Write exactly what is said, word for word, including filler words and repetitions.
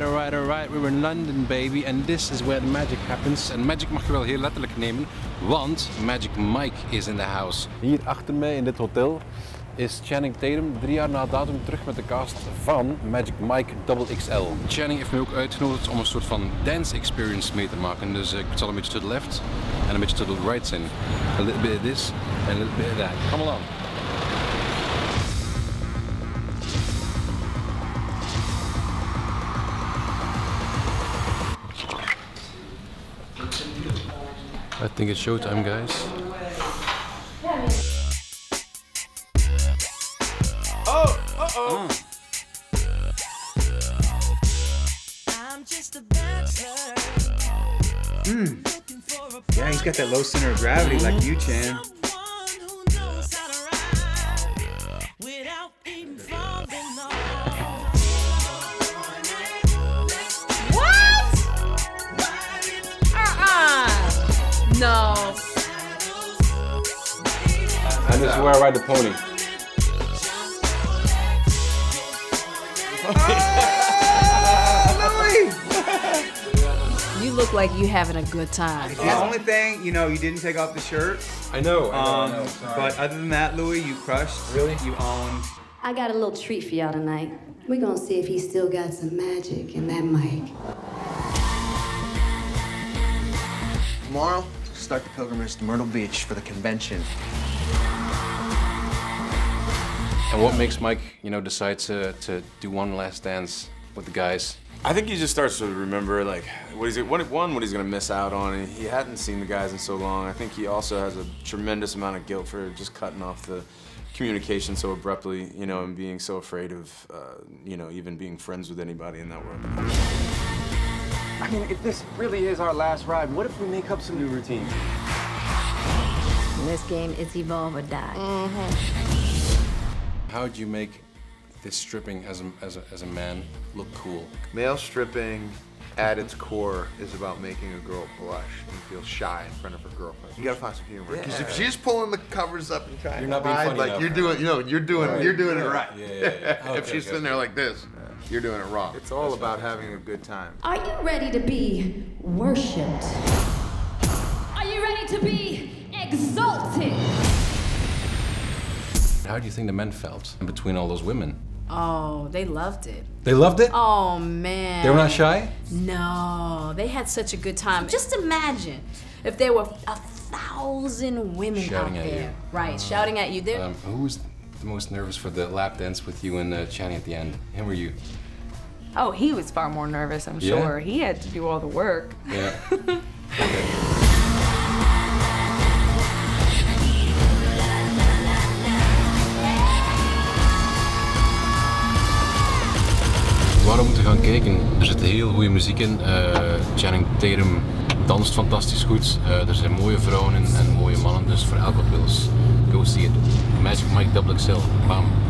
Alright, alright, alright. We were in London, baby. En this is where the magic happens. En magic mag je wel heel letterlijk nemen, want Magic Mike is in the house. Hier achter mij in dit hotel is Channing Tatum drie jaar na datum terug met de cast van Magic Mike double X L. Channing heeft mij ook uitgenodigd om een soort van dance experience mee te maken. Dus ik zal een beetje to the left en een beetje to the right zijn. A little bit of this and a little bit of that. Come along. I think it's showtime, guys. Oh, uh-oh. Mm. Mm. Yeah, he's got that low center of gravity mm-hmm. like you, Chan. No. And this is where I ride the pony. You look like you having a good time. The only thing, you know, you didn't take off the shirt. I know. I know, um, I know but other than that, Louis, you crushed. Really? You owned. I got a little treat for y'all tonight. We're gonna see if he still got some magic in that mic. Tomorrow, start the pilgrimage to Myrtle Beach for the convention. And what makes Mike, you know, decide to, to do one last dance with the guys? I think he just starts to remember, like, what he's what one, what he's gonna miss out on. And he hadn't seen the guys in so long. I think he also has a tremendous amount of guilt for just cutting off the communication so abruptly, you know, and being so afraid of, uh, you know, even being friends with anybody in that world. I mean, if this really is our last ride, what if we make up some new routines? In this game, it's evolve or die. Mm-hmm. How do you make this stripping as a, as, a, as a man look cool? Male stripping, at its core, is about making a girl blush and feel shy in front of her girlfriend. You gotta find some humor. Because yeah. if she's pulling the covers up and trying you're to hide, like enough. you're doing, you know, you're doing, right. you're doing yeah. it right. Yeah, yeah, yeah. Okay, if she's okay, sitting okay. there like this. You're doing it wrong. It's all That's about right. having a good time. Are you ready to be worshipped? Are you ready to be exalted? How do you think the men felt in between all those women? Oh, they loved it. They loved it? Oh, man. They were not shy? No, they had such a good time. Just imagine if there were a thousand women shouting out at there. You. Right, uh, shouting at you. Um, who's the most nervous for the lap dance with you and uh, Channing at the end? Who were you? Oh, he was far more nervous, I'm yeah. sure. He had to do all the work. Yeah. Waarom moeten gaan kijken? Er zit heel goede muziek in. Uh, Channing Tatum danst fantastisch goed. Uh, er zijn mooie vrouwen in en mooie mannen, dus voor elke pils. Go see it. Magic Mike double X L. Bam.